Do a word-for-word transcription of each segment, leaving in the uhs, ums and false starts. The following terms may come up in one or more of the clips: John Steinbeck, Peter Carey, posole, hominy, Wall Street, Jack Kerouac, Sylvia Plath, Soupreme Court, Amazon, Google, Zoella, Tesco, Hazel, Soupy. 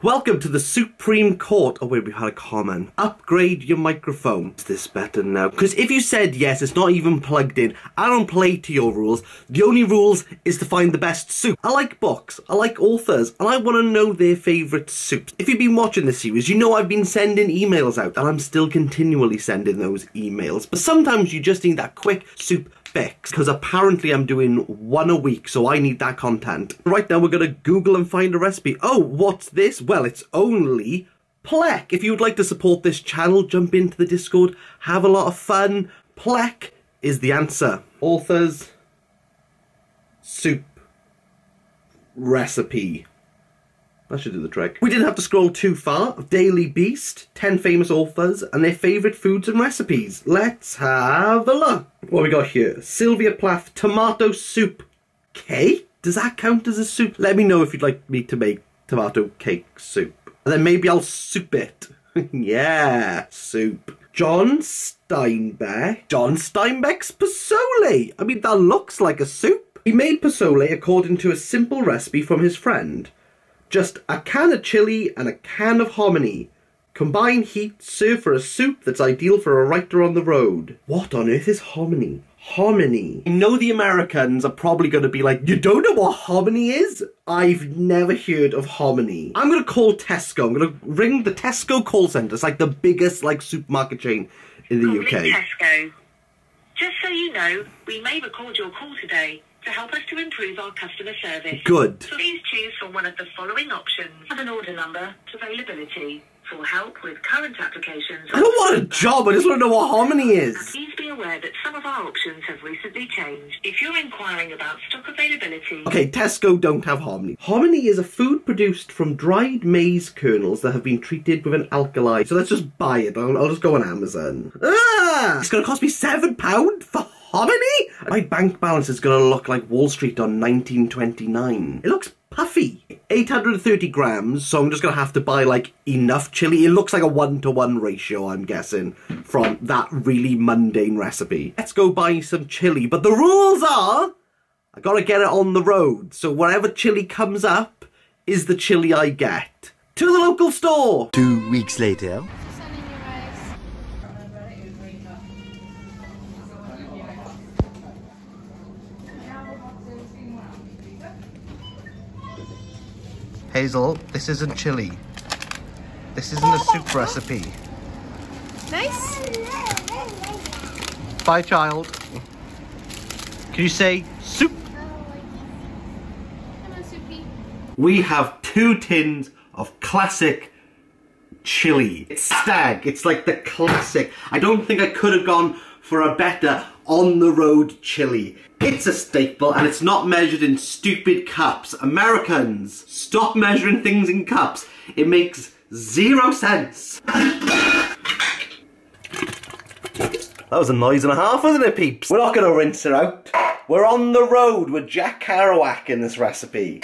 Welcome to the Supreme Court. Oh wait, we had a comment. Upgrade your microphone. Is this better now? Because if you said yes, it's not even plugged in. I don't play to your rules. The only rules is to find the best soup. I like books, I like authors, and I want to know their favourite soups. If you've been watching this series, you know I've been sending emails out, and I'm still continually sending those emails. But sometimes you just need that quick soup fix, because apparently I'm doing one a week, so I need that content. Right now we're going to Google and find a recipe. Oh, what's this? Well, it's only Plek. If you would like to support this channel, jump into the Discord, have a lot of fun. Plek is the answer. Authors, soup, recipe. That should do the trick. We didn't have to scroll too far. Daily Beast, ten famous authors and their favourite foods and recipes. Let's have a look. What we got here? Sylvia Plath, tomato soup cake? Does that count as a soup? Let me know if you'd like me to make tomato cake soup. And then maybe I'll soup it. Yeah, soup. John Steinbeck. John Steinbeck's posole. I mean, that looks like a soup. He made posole according to a simple recipe from his friend. Just a can of chili and a can of hominy. Combine heat, serve for a soup that's ideal for a writer on the road. What on earth is hominy? Hominy. I know the Americans are probably going to be like, you don't know what hominy is? I've never heard of hominy. I'm going to call Tesco. I'm going to ring the Tesco call centre. It's like the biggest like supermarket chain in the U K. Tesco. Just so you know, we may record your call today to help us to improve our customer service. Good. Please choose from one of the following options. Have an order number to availability for help with current applications. I don't want a job, I just want to know what hominy is. Please be aware that some of our options have recently changed. If you're inquiring about stock availability... Okay, Tesco don't have hominy. Hominy is a food produced from dried maize kernels that have been treated with an alkali. So let's just buy it. I'll, I'll just go on Amazon. Ah! It's going to cost me seven pounds for hominy? My bank balance is going to look like Wall Street on nineteen twenty-nine. It looks puffy. eight hundred thirty grams, so I'm just going to have to buy like enough chili. It looks like a one-to-one ratio, I'm guessing, from that really mundane recipe. Let's go buy some chili, but the rules are I got to get it on the road. So whatever chili comes up is the chili I get. To the local store. Two weeks later. Hazel, this isn't chili. This isn't a soup recipe. Nice. Bye, child. Can you say soup? Come on, Soupy. We have two tins of classic chili. It's stag. It's like the classic. I don't think I could have gone for a better on-the-road chili. It's a staple and it's not measured in stupid cups. Americans, stop measuring things in cups. It makes zero sense. That was a noise and a half, wasn't it, peeps? We're not gonna rinse it out. We're on the road with Jack Kerouac in this recipe.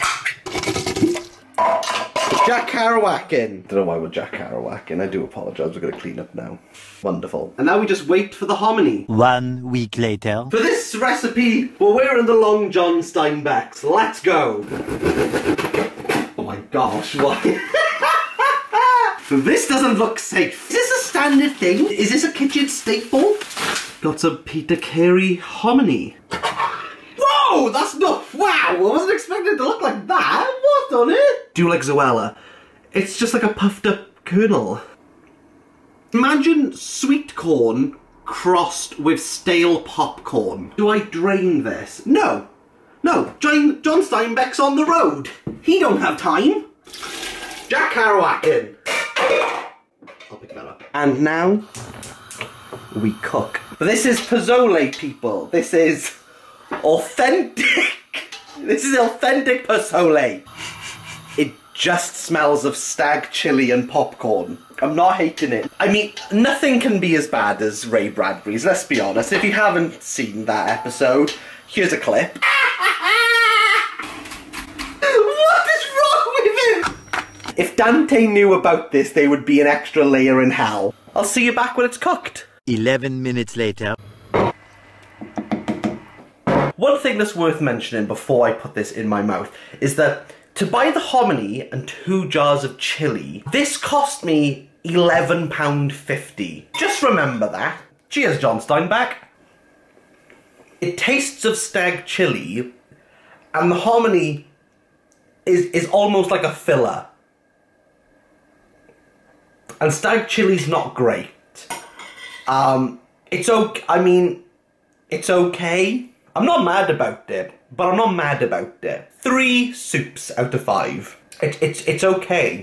Jack Kerouac in. Don't know why we're Jack Kerouac in. I do apologise. We're going to clean up now. Wonderful. And now we just wait for the hominy. One week later. For this recipe, we're wearing the long John Steinbecks. Let's go. Oh my gosh, why? This doesn't look safe. Is this a standard thing? Is this a kitchen staple? Got some Peter Carey hominy. Whoa, that's not... Wow, I wasn't expecting it to look like that. What on it? Do like Zoella. It's just like a puffed up kernel. Imagine sweet corn crossed with stale popcorn. Do I drain this? No. No, John, John Steinbeck's on the road. He don't have time. Jack Kerouac in. I'll pick that up. And now, we cook. But this is posole, people. This is... authentic. This is authentic posole. It just smells of stag chili and popcorn. I'm not hating it. I mean, nothing can be as bad as Ray Bradbury's, let's be honest. If you haven't seen that episode, here's a clip. What is wrong with him? If Dante knew about this, there would be an extra layer in hell. I'll see you back when it's cooked. eleven minutes later. One thing that's worth mentioning before I put this in my mouth is that To buy the hominy and two jars of chilli, this cost me eleven pounds fifty. Just remember that. Cheers, John Steinbeck. It tastes of stag chilli, and the hominy is, is almost like a filler. And stag chilli's not great. Um, it's okay, I mean, it's okay. I'm not mad about it, but I'm not mad about it. Three soups out of five. It, it's, it's okay.